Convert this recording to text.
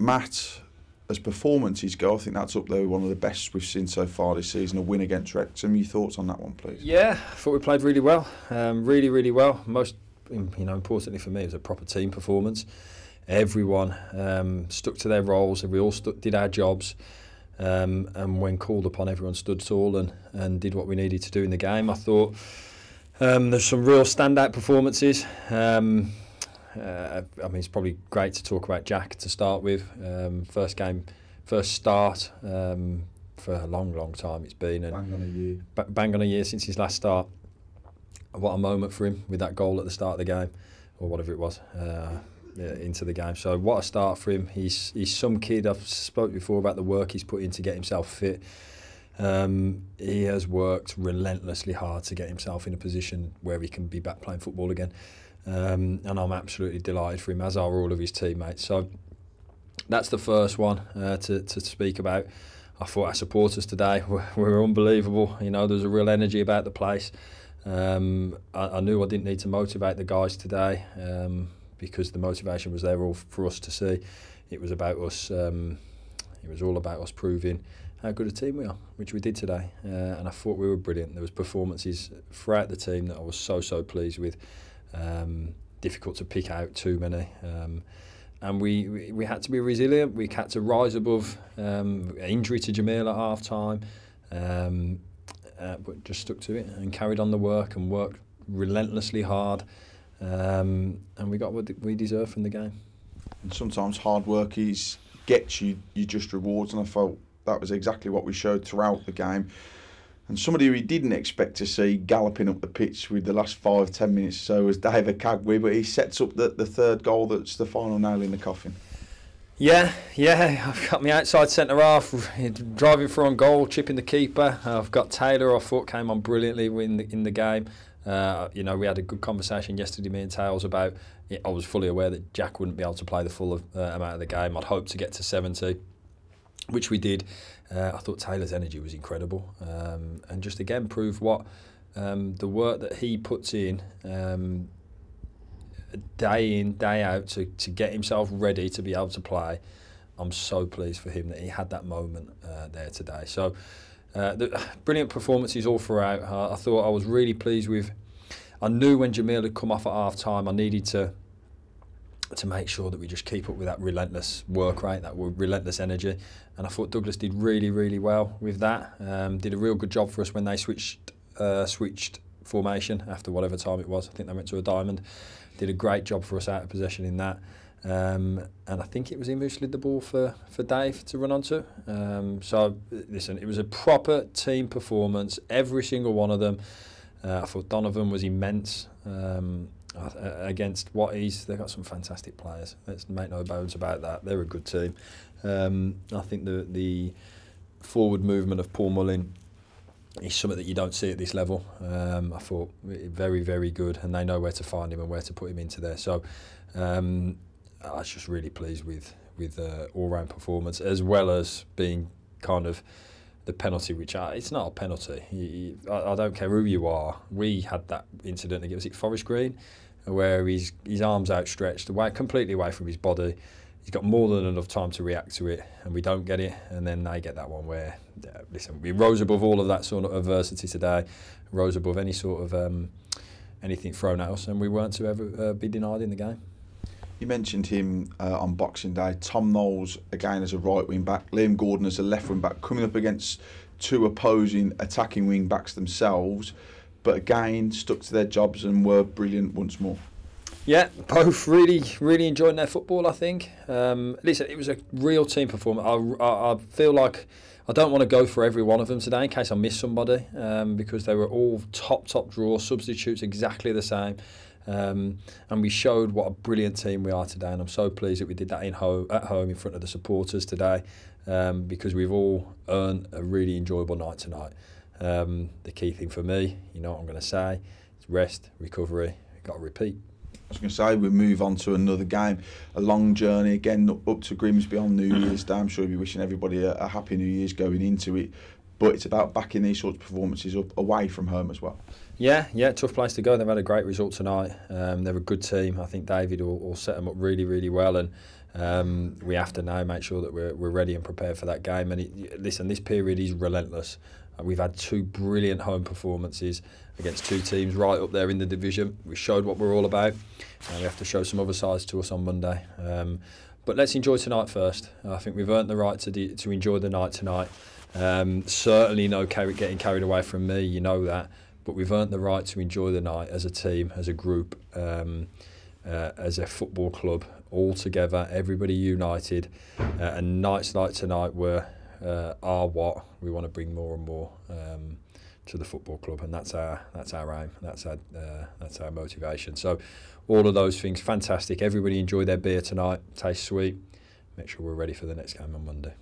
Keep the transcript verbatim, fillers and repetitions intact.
Matt, as performances go, I think that's up there with one of the best we've seen so far this season, a win against Wrexham. Your thoughts on that one, please? Yeah, I thought we played really well, um, really, really well. Most, you know, importantly for me, it was a proper team performance. Everyone um, stuck to their roles, and we all stuck, did our jobs. Um, and when called upon, everyone stood tall and, and did what we needed to do in the game. I thought um, there's some real standout performances. Um, uh, I mean, it's probably great to talk about Jack to start with. Um, first game, first start um, for a long, long time it's been. And bang on a year. Ba bang on a year since his last start. What a moment for him with that goal at the start of the game, or whatever it was. Uh, into the game. So what a start for him. He's he's some kid. I've spoken before about the work he's put in to get himself fit. Um, he has worked relentlessly hard to get himself in a position where he can be back playing football again. Um, and I'm absolutely delighted for him, as are all of his teammates. So that's the first one uh, to, to speak about. I thought our supporters today were, were unbelievable. You know, there's a real energy about the place. Um, I, I knew I didn't need to motivate the guys today. Um, because the motivation was there all for us to see. It was about us, um, it was all about us proving how good a team we are, which we did today. Uh, and I thought we were brilliant. There was performances throughout the team that I was so, so pleased with. Um, difficult to pick out too many. Um, and we, we, we had to be resilient. We had to rise above um, injury to Jamil at half-time. Um, uh, but just stuck to it and carried on the work and worked relentlessly hard. Um, and we got what we deserve from the game. And sometimes hard work is gets you, you just rewards, and I felt that was exactly what we showed throughout the game. And somebody we didn't expect to see galloping up the pitch with the last five, ten minutes or so was David Cagwe, but he sets up the, the third goal that's the final nail in the coffin. Yeah, yeah, I've got my outside centre-half, driving for on goal, chipping the keeper. I've got Taylor, I thought came on brilliantly in the, in the game. Uh, you know, we had a good conversation yesterday, me and Tails, about it. I was fully aware that Jack wouldn't be able to play the full of, uh, amount of the game. I'd hoped to get to seventy, which we did. Uh, I thought Taylor's energy was incredible, um, and just again proved what um, the work that he puts in um, day in, day out to, to get himself ready to be able to play. I'm so pleased for him that he had that moment uh, there today. So. Uh, the, brilliant performances all throughout. I, I thought I was really pleased with. I knew when Jamil had come off at half time, I needed to to make sure that we just keep up with that relentless work rate, that relentless energy. And I thought Douglas did really, really well with that. Um, did a real good job for us when they switched uh, switched formation after whatever time it was. I think they went to a diamond. Did a great job for us out of possession in that. Um, and I think it was him who slid the ball for, for Dave to run onto. Um, so, listen, it was a proper team performance, every single one of them. Uh, I thought Donovan was immense um, against what he's... They've got some fantastic players. Let's make no bones about that. They're a good team. Um, I think the, the forward movement of Paul Mullin is something that you don't see at this level. Um, I thought very, very good, and they know where to find him and where to put him into there. So... Um, I was just really pleased with with uh, all-round performance, as well as being kind of the penalty, which I, it's not a penalty. You, you, I, I don't care who you are. We had that incident against it Forest Green, where he's his arms outstretched, away completely away from his body. He's got more than enough time to react to it, and we don't get it. And then they get that one where, yeah, listen, we rose above all of that sort of adversity today, rose above any sort of um, anything thrown at us, and we weren't to ever uh, be denied in the game. You mentioned him uh, on Boxing Day. Tom Knowles, again, as a right wing-back. Liam Gordon as a left wing-back, coming up against two opposing attacking wing-backs themselves, but again, stuck to their jobs and were brilliant once more. Yeah, both really, really enjoying their football, I think. Um, listen, it was a real team performance. I, I, I feel like I don't want to go for every one of them today in case I miss somebody, um, because they were all top, top draw, substitutes exactly the same. Um, and we showed what a brilliant team we are today, and I'm so pleased that we did that in home, at home in front of the supporters today, um, because we've all earned a really enjoyable night tonight. Um, the key thing for me, you know what I'm going to say, it's rest, recovery, we've got to repeat. I was going to say, we move on to another game, a long journey, again up to Grimsby on New Year's Day. I'm sure you'll be wishing everybody a, a happy New Year's going into it. but it's about backing these sorts of performances up away from home as well. Yeah, yeah, tough place to go. They've had a great result tonight. Um, they're a good team. I think David will, will set them up really, really well, and um, we have to now make sure that we're, we're ready and prepared for that game. And it, listen, this period is relentless. We've had two brilliant home performances against two teams right up there in the division. We showed what we're all about, and we have to show some other sides to us on Monday. Um, but let's enjoy tonight first. I think we've earned the right to de to enjoy the night tonight. Um, certainly no car getting carried away from me, you know that. But we've earned the right to enjoy the night as a team, as a group, um, uh, as a football club, all together, everybody united. Uh, and nights like tonight were uh, are what we want to bring more and more um, to the football club, and that's our that's our aim, that's our uh, that's our motivation. So all of those things, fantastic. Everybody enjoy their beer tonight, tastes sweet. Make sure we're ready for the next game on Monday.